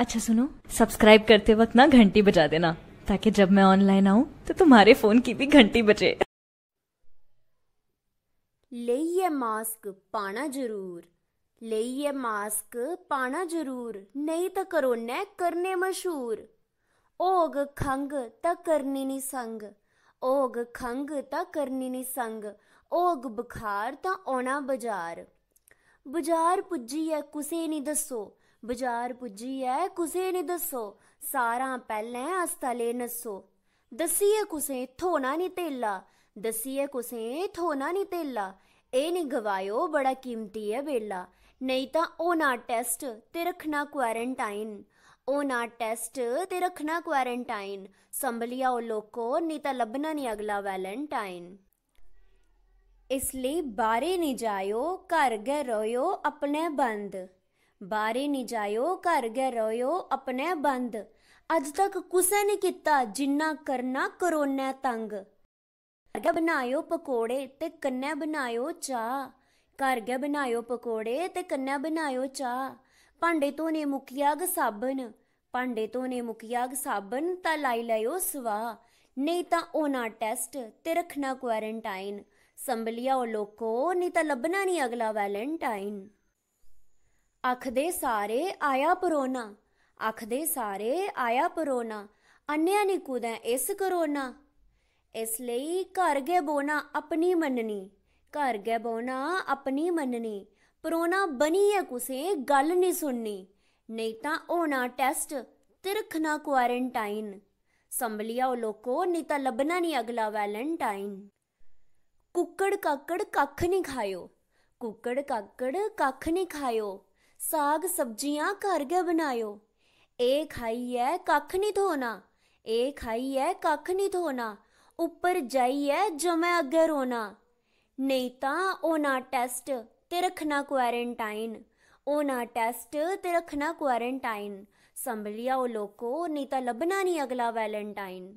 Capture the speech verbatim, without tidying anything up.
अच्छा सुनो, सब्सक्राइब करते वक्त ना घंटी बजा देना ताकि जब मैं ऑनलाइन आऊं तो तुम्हारे फोन की भी घंटी बजे। ले ये मास्क पाना जरूर, ले ये मास्क पाना जरूर, नहीं तो करोने करने मशहूर। ओग खंग त करनी नी संग, ओग खंग त करनी नी संग, ओग बुखार त औना बाजार। बाजार पुज्जी ऐ कुसे नी दस्सो, बाजार पुज्जी ऐ कुसे नी दस्सो, सारा पैह्ले अस्ताले नस्सो। दस्सिए कुसे थोना नी तेला, दस्सिए कुसे थोना नी तेला, ए नी गवायो बड़ा कीमती ऐ बेला। नहीं तां होना टेस्ट ते रखना क्वारंटाइन, होना टेस्ट ते रखना क्वारंटाइन, संभलिया ओ लोको नी तां लब्भना नी अगला वैलेंटाइन। इसलिए बाहरे नी जायो घर गै रोयो अपने बंद, बाहरे नी जायो घर गै रोयो अपने बंद, अज तक कुसै नी कीता जिन्ना करना करोना तंग। घर गै बनायो पकौड़े ते कन्नै बनायो चाह, घर गै बनायो पकौड़े ते कन्नै बनायो चाह, भांडे धोने मुक्कियाग साबन, भांडे धोने मुक्कियाग साबन तां लाई लैओ सवा। नहीं तां होना टेस्ट ते रखना क्वारंटाइन, संभलिया ओ लोको नी तां लब्भना नी अगला वैलेंटाइन। आखदे सारे आया परोना, आखदे सारे आया परोना, अन्नेआ नी कुदै इस करोना। इसलिए घर गै बौह्ना अपनी मननी, घर गै बौह्ना अपनी मननी, परोना बनियै कुसै गल नी सुननी। नहीं तां होना टेस्ट ते रखना क्वारंटाइन, संभलिया ओ लोको नी तां लब्भना नी अगला वैलेंटाइन। कुक्कड़ काकड़ कक्ख नी खायो, कुक्कड़ काकड़ कक्ख नी खायो, साग सब्जियां घर गै बनायो। एह् खाइयै कक्ख नी धोना, एह् खाइयै कक्ख नी धोना, उपर जाइए जमै अग्गै रोना। नहीं तां होना टेस्ट ते रखना क्वारंटाइन, होना टेस्ट ते रखना क्वारंटाइन, संभलिया ओ लोको नी तां लब्भना नी अगला वैलेंटाइन।